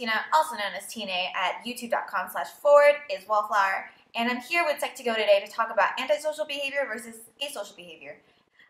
Tina, also known as TNA, at youtube.com/forward is Wallflower, and I'm here with Psych2Go today to talk about antisocial behavior versus asocial behavior.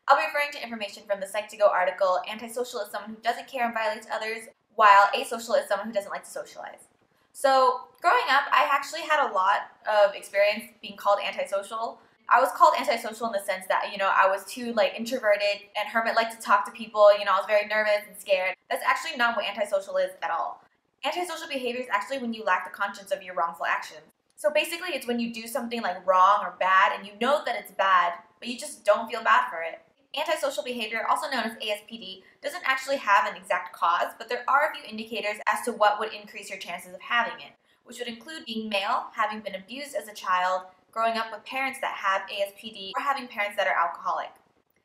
I'll be referring to information from the Psych2Go article, Antisocial is someone who doesn't care and violates others, while asocial is someone who doesn't like to socialize. So, growing up, I actually had a lot of experience being called antisocial. I was called antisocial in the sense that, you know, I was too, like, introverted and hermit-like to talk to people. You know, I was very nervous and scared. That's actually not what antisocial is at all. Antisocial behavior is actually when you lack the conscience of your wrongful actions. So basically, it's when you do something, like, wrong or bad, and you know that it's bad, but you just don't feel bad for it. Antisocial behavior, also known as ASPD, doesn't actually have an exact cause, but there are a few indicators as to what would increase your chances of having it, which would include being male, having been abused as a child, growing up with parents that have ASPD, or having parents that are alcoholic.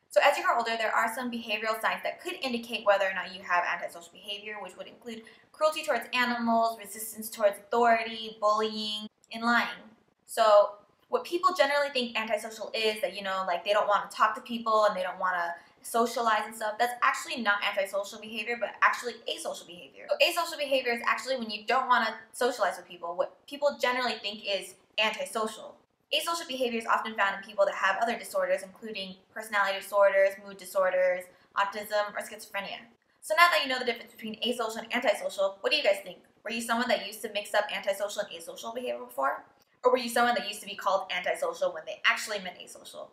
So as you grow older, there are some behavioral signs that could indicate whether or not you have antisocial behavior, which would include cruelty towards animals, resistance towards authority, bullying, and lying. So what people generally think antisocial is, that, you know, like, they don't want to talk to people and they don't want to socialize and stuff, that's actually not antisocial behavior, but actually asocial behavior. So asocial behavior is actually when you don't want to socialize with people, what people generally think is antisocial. Asocial behavior is often found in people that have other disorders, including personality disorders, mood disorders, autism, or schizophrenia. So now that you know the difference between asocial and antisocial, what do you guys think? Were you someone that used to mix up antisocial and asocial behavior before? Or were you someone that used to be called antisocial when they actually meant asocial?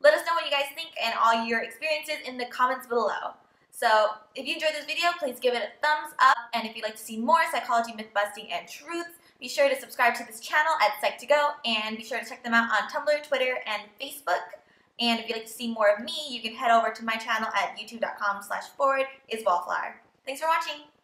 Let us know what you guys think and all your experiences in the comments below. So if you enjoyed this video, please give it a thumbs up. And if you'd like to see more psychology, myth-busting, and truths, be sure to subscribe to this channel at Psych2Go, and be sure to check them out on Tumblr, Twitter, and Facebook. And if you'd like to see more of me, you can head over to my channel at youtube.com/forward is Wallflower. Thanks for watching!